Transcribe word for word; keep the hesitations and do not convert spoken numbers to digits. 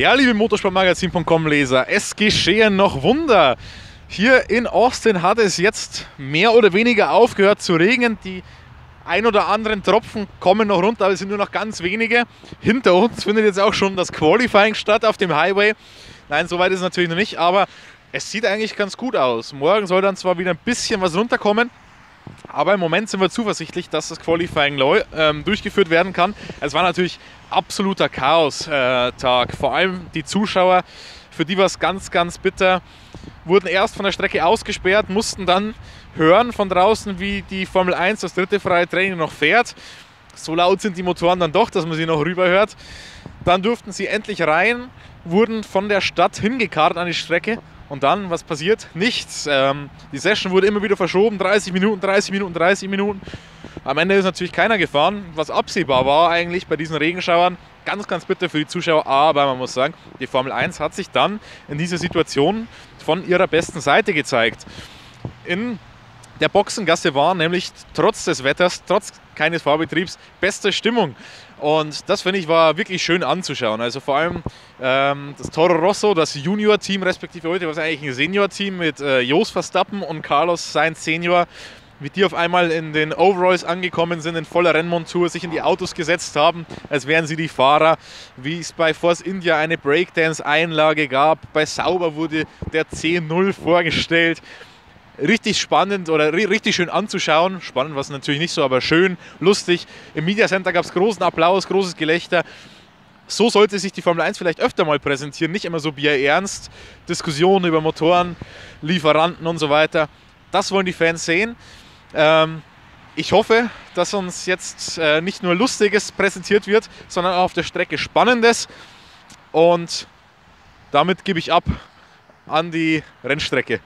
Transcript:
Ja, liebe Motorsport Magazin Punkt com-Leser, es geschehen noch Wunder. Hier in Austin hat es jetzt mehr oder weniger aufgehört zu regnen. Die ein oder anderen Tropfen kommen noch runter, aber es sind nur noch ganz wenige. Hinter uns findet jetzt auch schon das Qualifying statt auf dem Highway. Nein, soweit ist es natürlich noch nicht, aber es sieht eigentlich ganz gut aus. Morgen soll dann zwar wieder ein bisschen was runterkommen, aber im Moment sind wir zuversichtlich, dass das Qualifying ähm, durchgeführt werden kann. Es war natürlich absoluter Chaos-Tag. Äh, Vor allem die Zuschauer, für die war es ganz, ganz bitter, wurden erst von der Strecke ausgesperrt, mussten dann hören von draußen, wie die Formel eins das dritte freie Training noch fährt. So laut sind die Motoren dann doch, dass man sie noch rüber hört. Dann durften sie endlich rein, wurden von der Stadt hingekarrt an die Strecke. Und dann, was passiert? Nichts. Ähm, die Session wurde immer wieder verschoben, dreißig Minuten, dreißig Minuten, dreißig Minuten. Am Ende ist natürlich keiner gefahren, was absehbar war eigentlich bei diesen Regenschauern. Ganz, ganz bitter für die Zuschauer, aber man muss sagen, die Formel eins hat sich dann in dieser Situation von ihrer besten Seite gezeigt. In der Boxengasse war nämlich trotz des Wetters, trotz keines Fahrbetriebs, beste Stimmung. Und das, finde ich, war wirklich schön anzuschauen. Also vor allem ähm, das Toro Rosso, das Junior-Team, respektive heute war es eigentlich ein Senior-Team mit äh, Jos Verstappen und Carlos Sainz Senior, wie die auf einmal in den Overalls angekommen sind, in voller Rennmontur, sich in die Autos gesetzt haben, als wären sie die Fahrer, wie es bei Force India eine Breakdance-Einlage gab. Bei Sauber wurde der C null vorgestellt. Richtig spannend oder richtig schön anzuschauen. Spannend war es natürlich nicht so, aber schön, lustig. Im Media Center gab es großen Applaus, großes Gelächter. So sollte sich die Formel eins vielleicht öfter mal präsentieren. Nicht immer so bierernst. Diskussionen über Motoren, Lieferanten und so weiter. Das wollen die Fans sehen. Ähm, ich hoffe, dass uns jetzt äh, nicht nur Lustiges präsentiert wird, sondern auch auf der Strecke Spannendes. Und damit gebe ich ab an die Rennstrecke.